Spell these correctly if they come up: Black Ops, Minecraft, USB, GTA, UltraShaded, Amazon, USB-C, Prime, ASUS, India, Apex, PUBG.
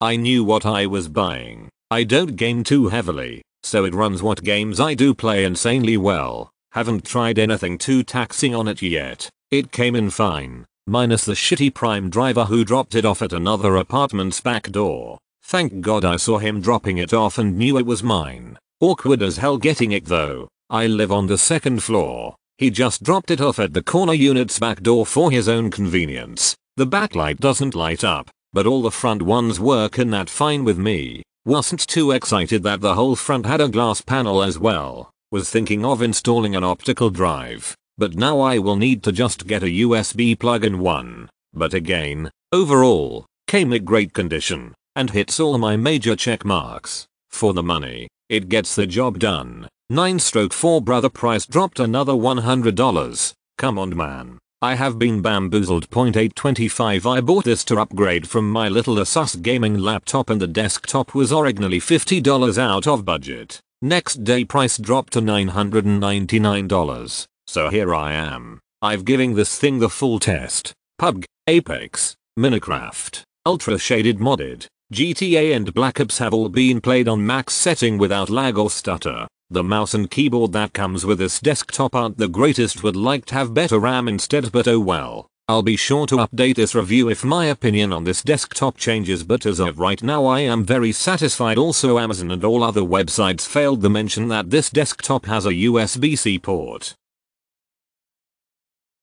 I knew what I was buying. I don't game too heavily, so it runs what games I do play insanely well. Haven't tried anything too taxing on it yet. It came in fine, minus the shitty Prime driver who dropped it off at another apartment's back door. Thank God I saw him dropping it off and knew it was mine. Awkward as hell getting it though. I live on the second floor. He just dropped it off at the corner unit's back door for his own convenience. The backlight doesn't light up, but all the front ones work and that fine with me. Wasn't too excited that the whole front had a glass panel as well. Was thinking of installing an optical drive, but now I will need to just get a USB plug-in one. But again, overall, came in great condition, and hits all my major check marks. For the money, it gets the job done. 9/4 brother price dropped another $100. Come on man. I have been bamboozled. 825 I bought this to upgrade from my little ASUS gaming laptop and the desktop was originally $50 out of budget. Next day price dropped to $999. So here I am. I've given this thing the full test. PUBG, Apex, Minecraft, Ultra Shaded Modded, GTA and Black Ops have all been played on max setting without lag or stutter. The mouse and keyboard that comes with this desktop aren't the greatest. Would like to have better RAM instead, but oh well. I'll be sure to update this review if my opinion on this desktop changes, but as of right now I am very satisfied. Also Amazon and all other websites failed to mention that this desktop has a USB-C port.